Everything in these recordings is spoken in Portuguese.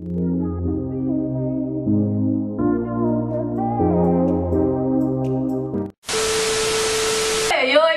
Oi,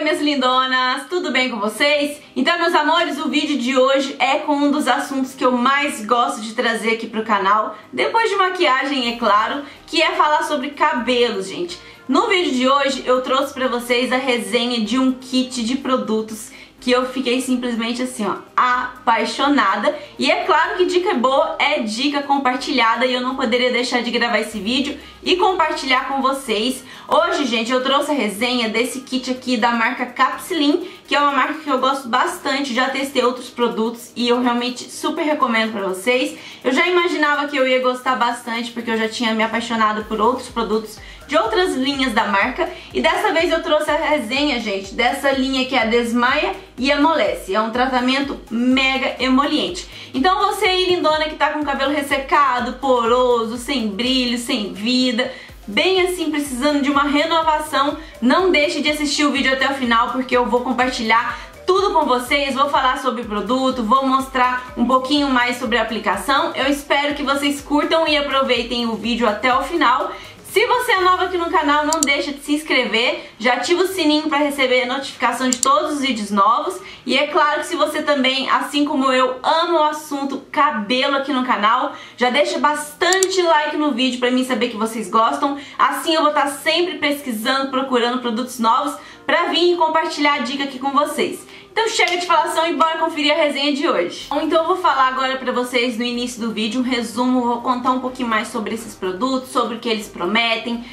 minhas lindonas, tudo bem com vocês? Então, meus amores, o vídeo de hoje é com um dos assuntos que eu mais gosto de trazer aqui pro canal, depois de maquiagem, é claro, que é falar sobre cabelos, gente. No vídeo de hoje eu trouxe pra vocês a resenha de um kit de produtos que eu fiquei simplesmente assim, ó, apaixonada. E é claro que dica boa é dica compartilhada e eu não poderia deixar de gravar esse vídeo e compartilhar com vocês. Hoje, gente, eu trouxe a resenha desse kit aqui da marca Capicilin, que é uma marca que eu gosto bastante, já testei outros produtos e eu realmente super recomendo pra vocês. Eu já imaginava que eu ia gostar bastante, porque eu já tinha me apaixonado por outros produtos de outras linhas da marca. E dessa vez eu trouxe a resenha, gente, dessa linha que é a Desmaia e Amolece. É um tratamento mega emoliente. Então você aí, lindona, que tá com o cabelo ressecado, poroso, sem brilho, sem vida, bem assim, precisando de uma renovação, não deixe de assistir o vídeo até o final, porque eu vou compartilhar tudo com vocês, vou falar sobre o produto, vou mostrar um pouquinho mais sobre a aplicação. Eu espero que vocês curtam e aproveitem o vídeo até o final. Se você é nova aqui no canal, não deixa de se inscrever, já ativa o sininho para receber a notificação de todos os vídeos novos. E é claro que se você também, assim como eu, ama o assunto cabelo aqui no canal, já deixa bastante like no vídeo para mim saber que vocês gostam. Assim eu vou estar sempre pesquisando, procurando produtos novos para vir e compartilhar a dica aqui com vocês. Então chega de falação e bora conferir a resenha de hoje. Bom, então eu vou falar agora pra vocês no início do vídeo um resumo, vou contar um pouquinho mais sobre esses produtos, sobre o que eles prometem,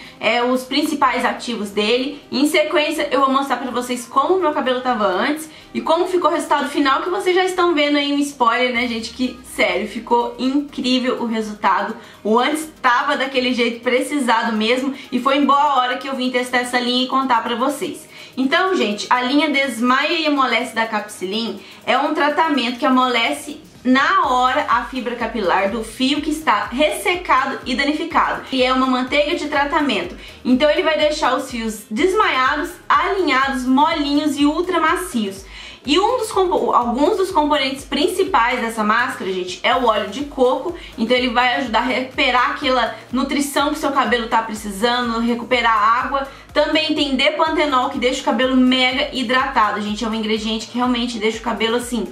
os principais ativos dele. E em sequência eu vou mostrar pra vocês como o meu cabelo tava antes e como ficou o resultado final, que vocês já estão vendo aí um spoiler, né, gente, que sério, ficou incrível o resultado. O antes tava daquele jeito precisado mesmo e foi em boa hora que eu vim testar essa linha e contar pra vocês. Então, gente, a linha Desmaia e Amolece da Capicilin é um tratamento que amolece na hora a fibra capilar do fio que está ressecado e danificado. E é uma manteiga de tratamento. Então ele vai deixar os fios desmaiados, alinhados, molinhos e ultra macios. E alguns dos componentes principais dessa máscara, gente, é o óleo de coco. Então ele vai ajudar a recuperar aquela nutrição que o seu cabelo está precisando, recuperar a água. Também tem depantenol, que deixa o cabelo mega hidratado, gente. É um ingrediente que realmente deixa o cabelo assim,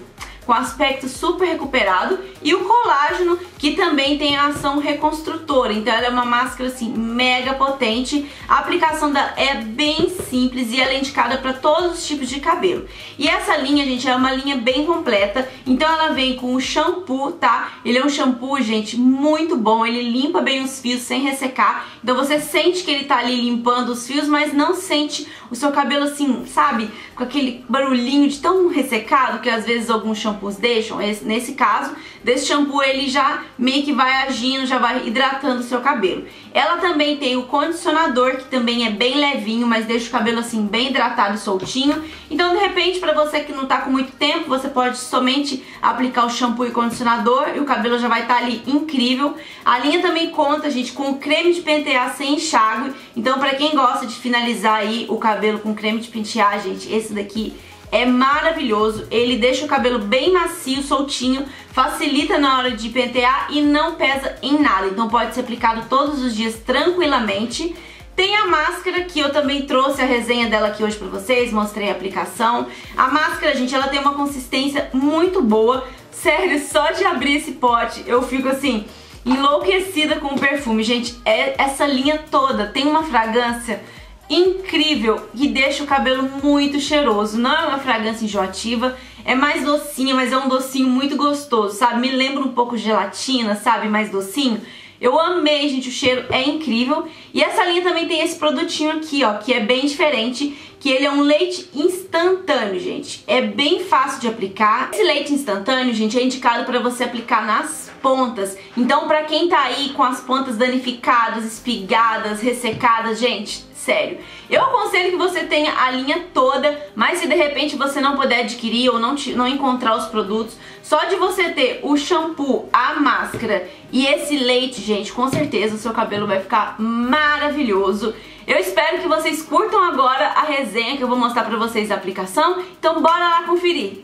com aspecto super recuperado. E o colágeno, que também tem a ação reconstrutora. Então ela é uma máscara assim, mega potente. A aplicação dela é bem simples e ela é indicada para todos os tipos de cabelo. E essa linha, gente, é uma linha bem completa. Então ela vem com o shampoo, tá? Ele é um shampoo, gente, muito bom. Ele limpa bem os fios sem ressecar. Então você sente que ele tá ali limpando os fios, mas não sente o seu cabelo assim, sabe? Com aquele barulhinho de tão ressecado que às vezes alguns shampoos deixam. Nesse caso, desse shampoo ele já meio que vai agindo, já vai hidratando o seu cabelo. Ela também tem o condicionador, que também é bem levinho, mas deixa o cabelo assim bem hidratado e soltinho. Então, de repente, pra você que não tá com muito tempo, você pode somente aplicar o shampoo e condicionador e o cabelo já vai estar ali incrível. A linha também conta, gente, com o creme de pentear sem enxágue. Então, pra quem gosta de finalizar aí o cabelo com creme de pentear, gente, esse daqui é maravilhoso, ele deixa o cabelo bem macio, soltinho, facilita na hora de pentear e não pesa em nada. Então pode ser aplicado todos os dias tranquilamente. Tem a máscara, que eu também trouxe a resenha dela aqui hoje pra vocês, mostrei a aplicação. A máscara, gente, ela tem uma consistência muito boa. Sério, só de abrir esse pote eu fico assim, enlouquecida com o perfume. Gente, essa linha toda tem uma fragrância incrível, que deixa o cabelo muito cheiroso. Não é uma fragrância enjoativa, é mais docinha, mas é um docinho muito gostoso, sabe? Me lembra um pouco gelatina, sabe? Mais docinho. Eu amei, gente, o cheiro é incrível. E essa linha também tem esse produtinho aqui, ó, que é bem diferente, que ele é um leite instantâneo, gente. É bem fácil de aplicar. Esse leite instantâneo, gente, é indicado para você aplicar nas pontas. Então, pra quem tá aí com as pontas danificadas, espigadas, ressecadas, gente, sério, eu aconselho que você tenha a linha toda, mas se de repente você não puder adquirir ou não encontrar os produtos, só de você ter o shampoo, a máscara e esse leite, gente, com certeza o seu cabelo vai ficar maravilhoso. Eu espero que vocês curtam agora a resenha, que eu vou mostrar pra vocês a aplicação. Então bora lá conferir!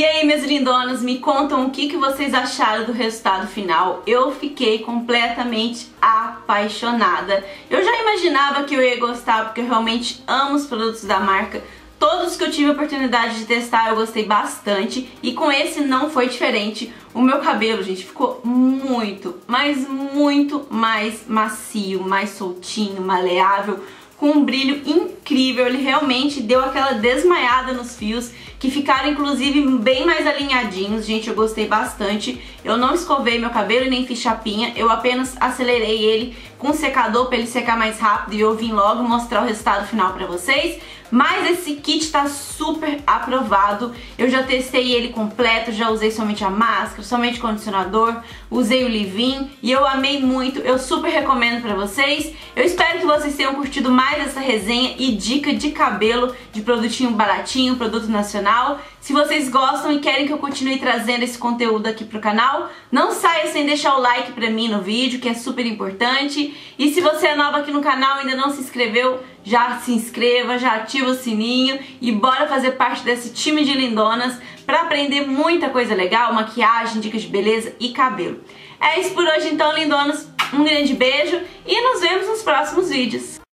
E aí, minhas lindonas, me contam o que vocês acharam do resultado final. Eu fiquei completamente apaixonada. Eu já imaginava que eu ia gostar, porque eu realmente amo os produtos da marca. Todos que eu tive a oportunidade de testar eu gostei bastante, e com esse não foi diferente. O meu cabelo, gente, ficou muito mais macio, mais soltinho, maleável, com um brilho incrível. Ele realmente deu aquela desmaiada nos fios, que ficaram inclusive bem mais alinhadinhos. Gente, eu gostei bastante. Eu não escovei meu cabelo e nem fiz chapinha, eu apenas acelerei ele com um secador para ele secar mais rápido, e eu vim logo mostrar o resultado final pra vocês. Mas esse kit tá super aprovado. Eu já testei ele completo, já usei somente a máscara, somente o condicionador, usei o leave-in e eu amei muito. Eu super recomendo pra vocês. Eu espero que vocês tenham curtido mais essa resenha e dica de cabelo, de produtinho baratinho, produto nacional. Se vocês gostam e querem que eu continue trazendo esse conteúdo aqui pro canal, não saia sem deixar o like pra mim no vídeo, que é super importante. E se você é nova aqui no canal e ainda não se inscreveu, já se inscreva, já ativa o sininho e bora fazer parte desse time de lindonas pra aprender muita coisa legal, maquiagem, dicas de beleza e cabelo. É isso por hoje então, lindonas. Um grande beijo e nos vemos nos próximos vídeos.